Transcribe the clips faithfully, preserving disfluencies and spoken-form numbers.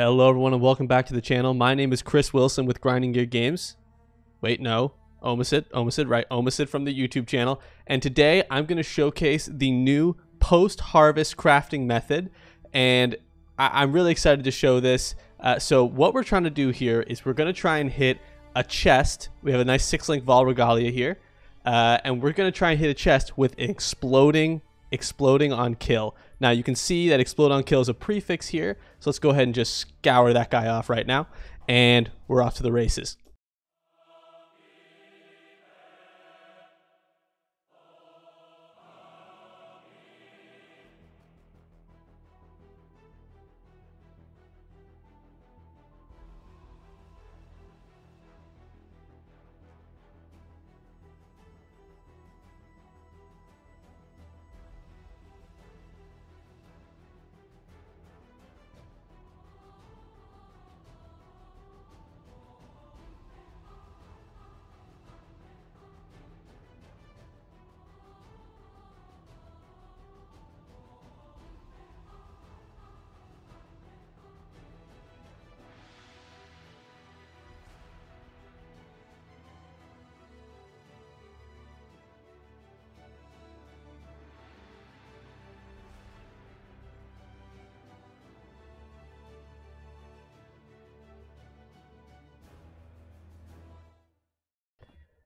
Hello everyone and welcome back to the channel. My name is Chris Wilson with Grinding Gear Games. Wait, no. Omisid, Omisid, right. Omisid from the YouTube channel. And today I'm going to showcase the new post-harvest crafting method. And I I'm really excited to show this. Uh, so what we're trying to do here is we're going to try and hit a chest. We have a nice six-link Vaal Regalia here. Uh, and we're going to try and hit a chest with exploding exploding on kill. Now you can see that explode on kill is a prefix here, so let's go ahead and just scour that guy off right now, and we're off to the races.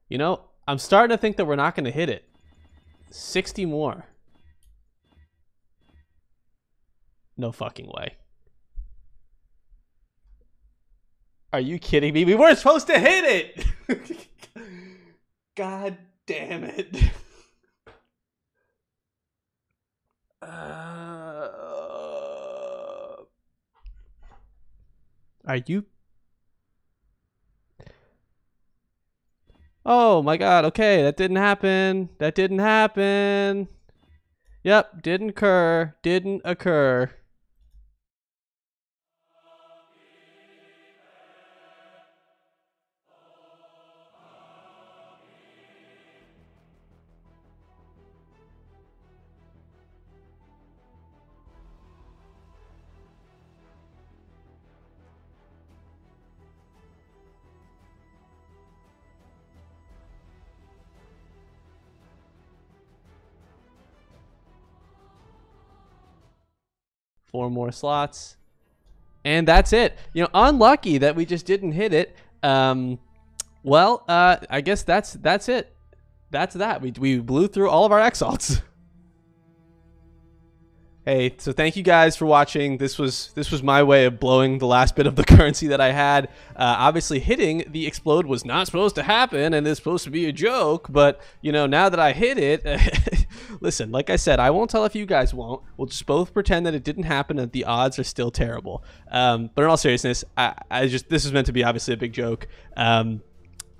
You know, I'm starting to think that we're not going to hit it. sixty more. No fucking way. Are you kidding me? We weren't supposed to hit it! God damn it. Uh, are you... Oh my god, okay, that didn't happen. That didn't happen. Yep, didn't occur. Didn't occur. Four more slots, and that's it. You know, unlucky that we just didn't hit it. Um, well, uh, I guess that's that's it. That's that. We we blew through all of our exalts. Hey, so thank you guys for watching. This was this was my way of blowing the last bit of the currency that I had. Uh, obviously, hitting the explode was not supposed to happen, and it's supposed to be a joke. But you know, now that I hit it. Listen, like I said, I won't tell if you guys won't. We'll just both pretend that it didn't happen and the odds are still terrible. Um, but in all seriousness, I, I just this is meant to be obviously a big joke. Um,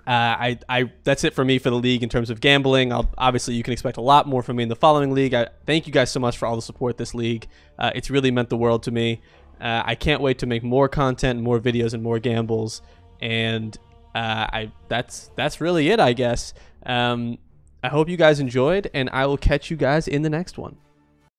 uh, I, I that's it for me for the league in terms of gambling. I'll, obviously, you can expect a lot more from me in the following league. I thank you guys so much for all the support this league. Uh, it's really meant the world to me. Uh, I can't wait to make more content, more videos, and more gambles. And uh, I that's that's really it, I guess. Um, I hope you guys enjoyed, and I will catch you guys in the next one.